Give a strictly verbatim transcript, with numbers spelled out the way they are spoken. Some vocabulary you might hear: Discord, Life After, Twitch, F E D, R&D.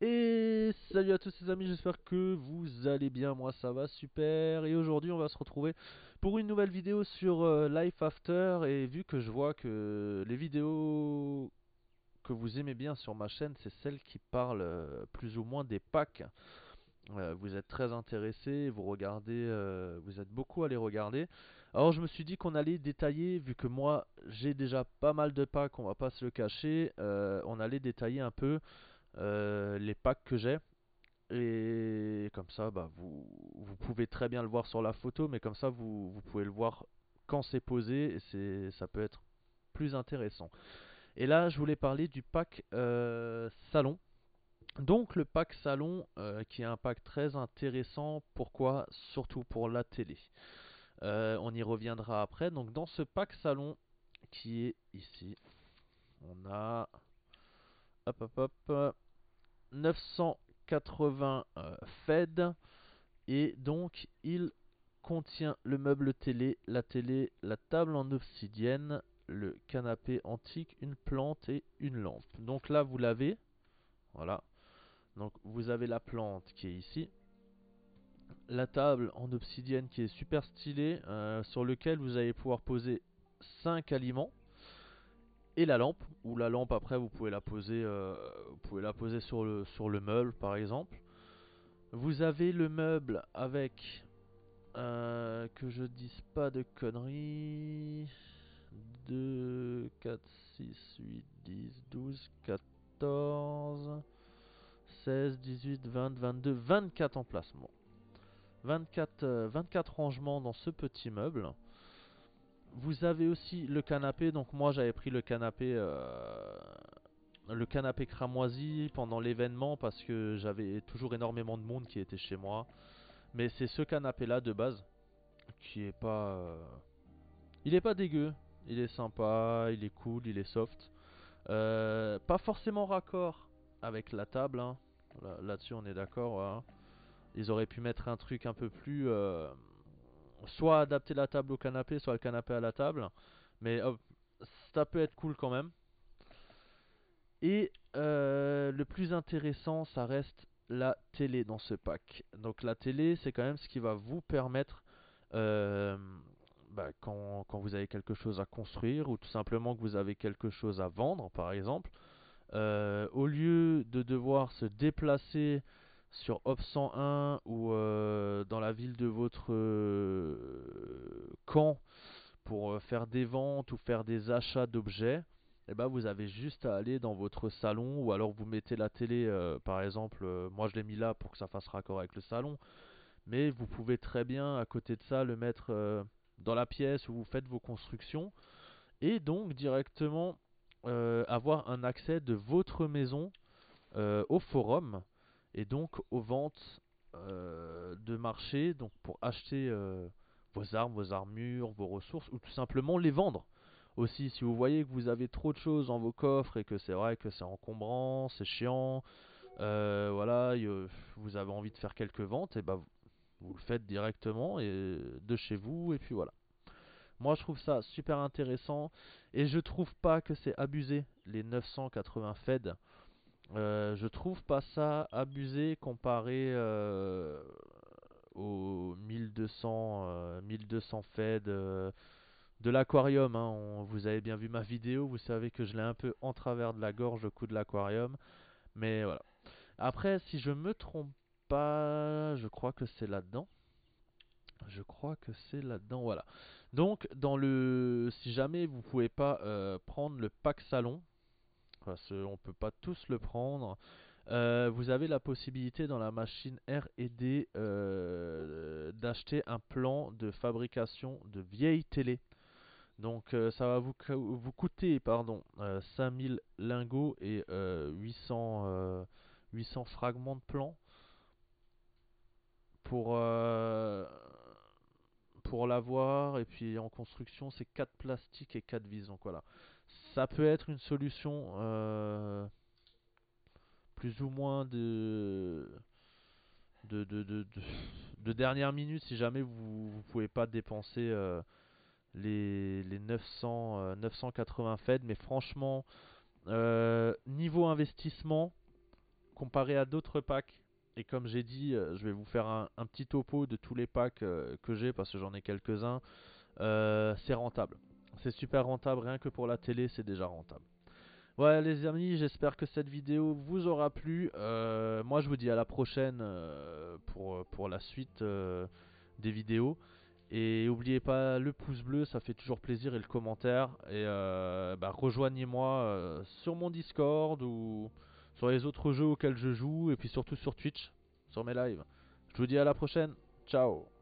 Et salut à tous les amis, j'espère que vous allez bien, moi ça va super. Et aujourd'hui on va se retrouver pour une nouvelle vidéo sur euh, Life After. Et vu que je vois que les vidéos que vous aimez bien sur ma chaîne, c'est celles qui parlent euh, plus ou moins des packs, euh, vous êtes très intéressés, vous regardez, euh, vous êtes beaucoup à les regarder. Alors je me suis dit qu'on allait détailler, vu que moi j'ai déjà pas mal de packs, on va pas se le cacher, euh, on allait détailler un peu Euh, les packs que j'ai, et comme ça bah, vous, vous pouvez très bien le voir sur la photo, mais comme ça vous, vous pouvez le voir quand c'est posé, et ça peut être plus intéressant. Et là je voulais parler du pack euh, salon. Donc le pack salon euh, qui est un pack très intéressant. Pourquoi? Surtout pour la télé, euh, on y reviendra après. Donc dans ce pack salon qui est ici, on a hop hop hop neuf cent quatre-vingts euh, F E D, et donc il contient le meuble télé, la télé, la table en obsidienne, le canapé antique, une plante et une lampe. Donc là vous l'avez, voilà, donc vous avez la plante qui est ici, la table en obsidienne qui est super stylée, euh, sur lequel vous allez pouvoir poser cinq aliments, et la lampe, ou la lampe après vous pouvez la poser, euh, vous pouvez la poser sur le, sur le meuble par exemple. Vous avez le meuble avec, euh, que je dise pas de conneries, deux, quatre, six, huit, dix, douze, quatorze, seize, dix-huit, vingt, vingt-deux, vingt-quatre emplacements. vingt-quatre, euh, vingt-quatre rangements dans ce petit meuble. Vous avez aussi le canapé, donc moi j'avais pris le canapé euh, le canapé cramoisi pendant l'événement parce que j'avais toujours énormément de monde qui était chez moi. Mais c'est ce canapé là de base qui est pas... Euh, il est pas dégueu, il est sympa, il est cool, il est soft. Euh, pas forcément raccord avec la table, hein. Là, là-dessus on est d'accord. Hein. Ils auraient pu mettre un truc un peu plus... Euh, soit adapter la table au canapé, soit le canapé à la table. Mais hop, ça peut être cool quand même. Et euh, le plus intéressant, ça reste la télé dans ce pack. Donc la télé, c'est quand même ce qui va vous permettre, euh, bah, quand, quand vous avez quelque chose à construire, ou tout simplement que vous avez quelque chose à vendre par exemple, euh, au lieu de devoir se déplacer sur Hop cent un ou euh, dans la ville de votre euh, camp pour euh, faire des ventes ou faire des achats d'objets, et ben vous avez juste à aller dans votre salon, ou alors vous mettez la télé euh, par exemple, euh, moi je l'ai mis là pour que ça fasse raccord avec le salon, mais vous pouvez très bien à côté de ça le mettre euh, dans la pièce où vous faites vos constructions, et donc directement euh, avoir un accès de votre maison euh, au forum, et donc aux ventes euh, de marché, donc pour acheter euh, vos armes, vos armures, vos ressources, ou tout simplement les vendre aussi. Si vous voyez que vous avez trop de choses dans vos coffres et que c'est vrai que c'est encombrant, c'est chiant, euh, voilà, et, euh, vous avez envie de faire quelques ventes, et bah vous le faites directement et, de chez vous, et puis voilà. Moi je trouve ça super intéressant, et je trouve pas que c'est abusé les neuf cent quatre-vingts F E D. Euh, je trouve pas ça abusé comparé euh, aux mille deux cents, euh, mille deux cents F E D euh, de l'aquarium. Hein. Vous avez bien vu ma vidéo, vous savez que je l'ai un peu en travers de la gorge au coup de l'aquarium. Mais voilà. Après, si je me trompe pas, je crois que c'est là-dedans. Je crois que c'est là-dedans, voilà. Donc, dans le, si jamais vous pouvez pas euh, prendre le pack salon, parce qu'on ne peut pas tous le prendre, euh, vous avez la possibilité dans la machine R et D euh, d'acheter un plan de fabrication de vieilles télé. Donc euh, ça va vous, vous coûter pardon, euh, cinq mille lingots et euh, huit cents, euh, huit cents fragments de plan pour, euh, pour l'avoir. Et puis en construction c'est quatre plastiques et quatre vis, donc voilà. Ça peut être une solution euh, plus ou moins de de, de, de, de de dernière minute si jamais vous ne pouvez pas dépenser euh, les, les neuf cents, euh, neuf cent quatre-vingts F E D. Mais franchement, euh, niveau investissement, comparé à d'autres packs, et comme j'ai dit, euh, je vais vous faire un, un petit topo de tous les packs euh, que j'ai, parce que j'en ai quelques-uns, euh, c'est rentable. C'est super rentable, rien que pour la télé, c'est déjà rentable. Voilà les amis, j'espère que cette vidéo vous aura plu. Euh, moi je vous dis à la prochaine euh, pour, pour la suite euh, des vidéos. Et n'oubliez pas le pouce bleu, ça fait toujours plaisir, et le commentaire. Et euh, bah, rejoignez-moi euh, sur mon Discord ou sur les autres jeux auxquels je joue. Et puis surtout sur Twitch, sur mes lives. Je vous dis à la prochaine, ciao.